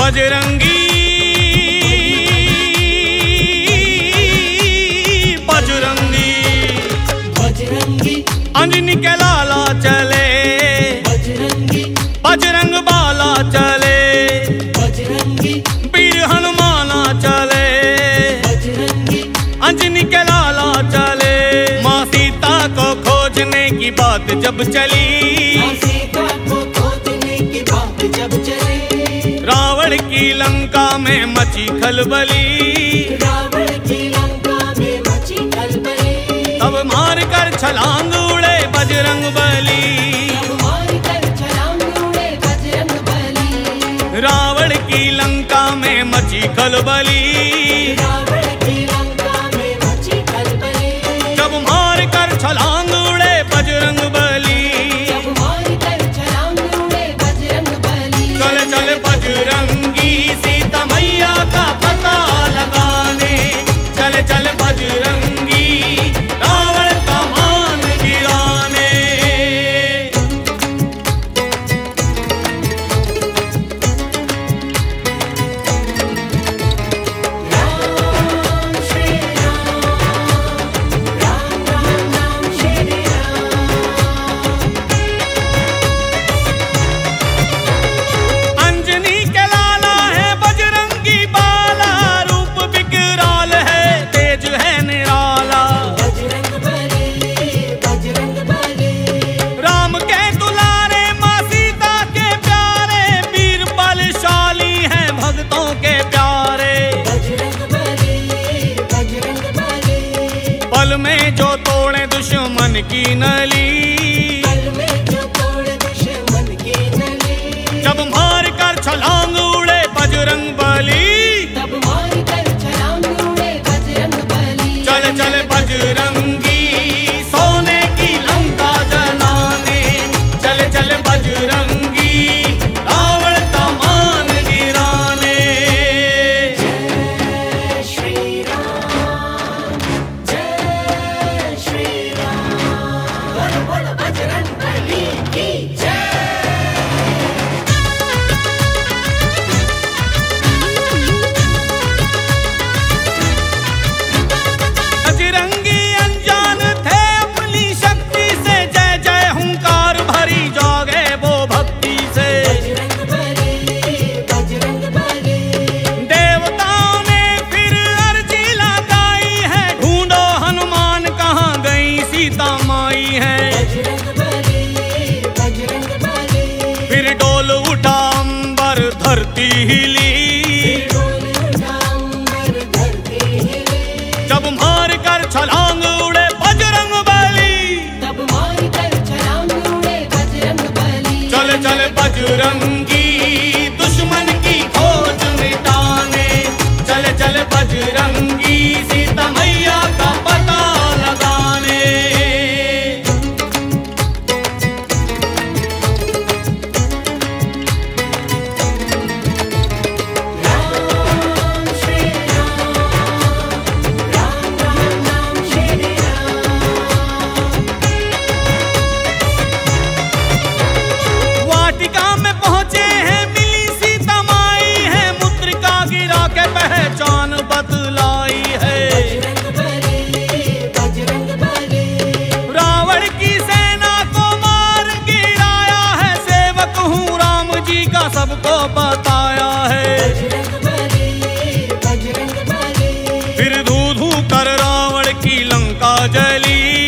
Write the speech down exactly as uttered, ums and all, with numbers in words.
बजरंगी बजरंगी बजरंगी अंजनी के लाला चले बजरंगी बजरंग बाला चले बजरंगी पीर हनुमाना चले बजरंगी अंजनी के लाला चले। माँ सीता को खोजने की बात जब चली रावण की लंका में मची खलबली रावण की लंका में मची खलबली तब मार कर छलांग उड़े बजरंग बली तब मार कर छलांग उड़े बजरंग बली रावण की लंका में मची खलबली रावण की लंका में मची खलबली तब मार कर छलांग उड़े बजरंग बली तब मार कर छलांग उड़े बजरंग बली। चले चले बजरंग पल में जो तोड़े दुश्मन की नली पल में जो तोड़े दुश्मन की नली जब मार कर छलांग उड़े बजरंग बली तब मार कर छलांग उड़े बजरंग बली। चले चले बजरंगी सोने की लंका जलाने चले चले बजरंगी। धरती हिली जब मार कर छलांग उड़े बजरंग बली तब मार कर छलांग उड़े बजरंग बली। चले चले बजरंगी दुश्मन की खोज मिटाने चले चले बजरंगी सीता मैया का पता लगाने। सबको बताया है बजरंग बली, बजरंग बली। फिर धू धू कर रावण की लंका जली